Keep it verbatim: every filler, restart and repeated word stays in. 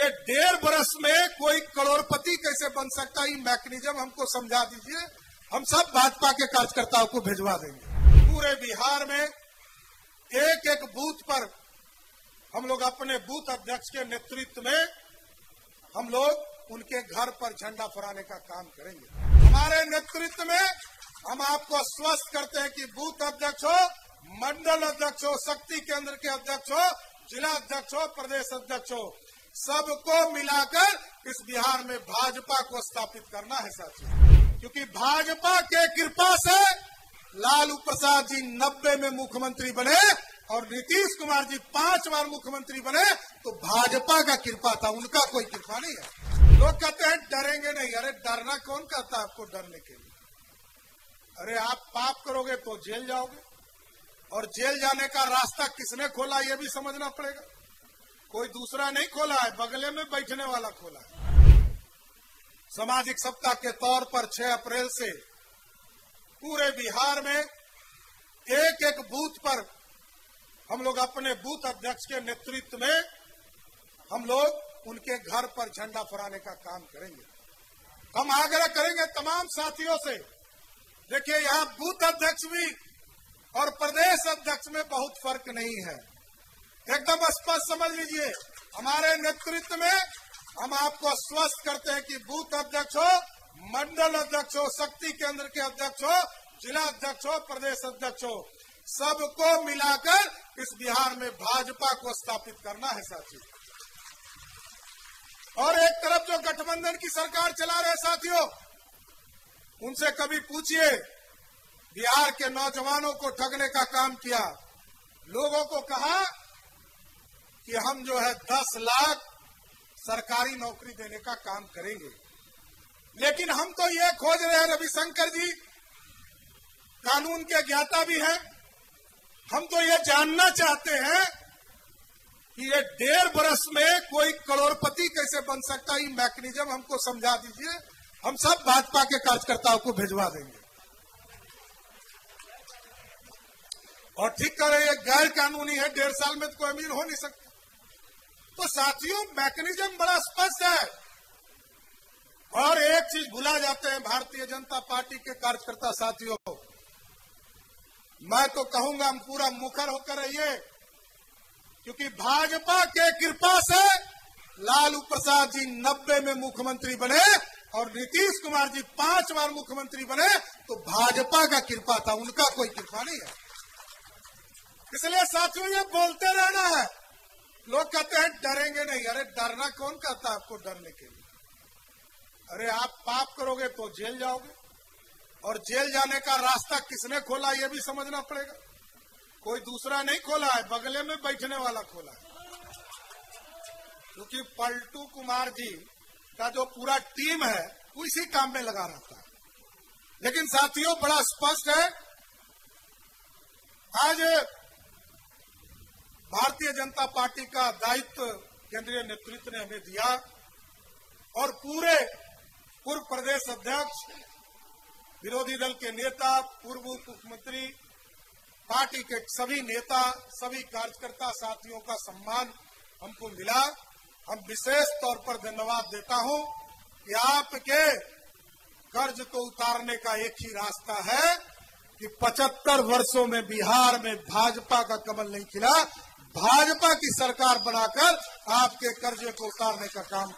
ये डेढ़ बरस में कोई करोड़पति कैसे बन सकता है, ये मैकेनिज्म हमको समझा दीजिए, हम सब भाजपा के कार्यकर्ताओं को भिजवा देंगे। पूरे बिहार में एक एक बूथ पर हम लोग अपने बूथ अध्यक्ष के नेतृत्व में हम लोग उनके घर पर झंडा फहराने का काम करेंगे। हमारे नेतृत्व में हम आपको आश्वस्त करते हैं कि बूथ अध्यक्ष हो, मंडल अध्यक्ष हो, शक्ति केंद्र के अध्यक्ष हो, जिला अध्यक्ष हो, प्रदेश अध्यक्ष हो, सबको मिलाकर इस बिहार में भाजपा को स्थापित करना है साथियों, क्योंकि भाजपा के कृपा से लालू प्रसाद जी नब्बे में मुख्यमंत्री बने और नीतीश कुमार जी पांच बार मुख्यमंत्री बने, तो भाजपा का कृपा था, उनका कोई कृपा नहीं है। लोग कहते हैं डरेंगे नहीं, अरे डरना कौन कहता है आपको डरने के लिए? अरे आप पाप करोगे तो जेल जाओगे, और जेल जाने का रास्ता किसने खोला ये भी समझना पड़ेगा। कोई दूसरा नहीं खोला है, बगले में बैठने वाला खोला है। सामाजिक सप्ताह के तौर पर छह अप्रैल से पूरे बिहार में एक एक बूथ पर हम लोग अपने बूथ अध्यक्ष के नेतृत्व में हम लोग उनके घर पर झंडा फहराने का काम करेंगे। हम आग्रह करेंगे तमाम साथियों से, देखिए यहाँ बूथ अध्यक्ष भी और प्रदेश अध्यक्ष में बहुत फर्क नहीं है, एकदम स्पष्ट समझ लीजिए। हमारे नेतृत्व में हम आपको आश्वस्त करते हैं कि बूथ अध्यक्ष हो, मंडल अध्यक्ष हो, शक्ति केंद्र के अध्यक्ष हो, जिला अध्यक्ष हो, प्रदेश अध्यक्ष हो, सबको मिलाकर इस बिहार में भाजपा को स्थापित करना है साथियों। और एक तरफ जो गठबंधन की सरकार चला रहे साथियों, उनसे कभी पूछिए, बिहार के नौजवानों को ठगने का काम किया, लोगों को कहा कि हम जो है दस लाख सरकारी नौकरी देने का काम करेंगे, लेकिन हम तो ये खोज रहे हैं, रविशंकर जी कानून के ज्ञाता भी हैं, हम तो ये जानना चाहते हैं कि ये डेढ़ बरस में कोई करोड़पति कैसे बन सकता है, ये मैकेनिज्म हमको समझा दीजिए, हम सब भाजपा के कार्यकर्ताओं को भिजवा देंगे। और ठीक कह रहे हैं गैर कानूनी है, डेढ़ साल में तो कोई अमीर हो नहीं सकता। तो साथियों मैकेनिज्म बड़ा स्पष्ट है, और एक चीज भुला जाते हैं भारतीय जनता पार्टी के कार्यकर्ता साथियों, मैं तो कहूंगा हम पूरा मुखर होकर रहिए, क्योंकि भाजपा के कृपा से लालू प्रसाद जी नब्बे में मुख्यमंत्री बने और नीतीश कुमार जी पांच बार मुख्यमंत्री बने, तो भाजपा का कृपा था, उनका कोई कृपा नहीं है। इसलिए साथियों ये बोलते रहना है। लोग कहते हैं डरेंगे नहीं, अरे डरना कौन कहता है आपको डरने के लिए? अरे आप पाप करोगे तो जेल जाओगे, और जेल जाने का रास्ता किसने खोला ये भी समझना पड़ेगा। कोई दूसरा नहीं खोला है, बगले में बैठने वाला खोला है। क्योंकि पलटू कुमार जी का जो पूरा टीम है वो इसी काम में लगा रहता है। लेकिन साथियों बड़ा स्पष्ट है, आज भारतीय जनता पार्टी का दायित्व केंद्रीय नेतृत्व ने हमें दिया, और पूरे पूर्व प्रदेश अध्यक्ष, विरोधी दल के नेता, पूर्व उप मुख्यमंत्री, पार्टी के सभी नेता, सभी कार्यकर्ता साथियों का सम्मान हमको मिला। हम विशेष तौर पर धन्यवाद देता हूं कि आपके कर्ज को उतारने का एक ही रास्ता है कि पचहत्तर वर्षों में बिहार में भाजपा का कमल नहीं खिला, भाजपा की सरकार बनाकर आपके कर्जे को उतारने का काम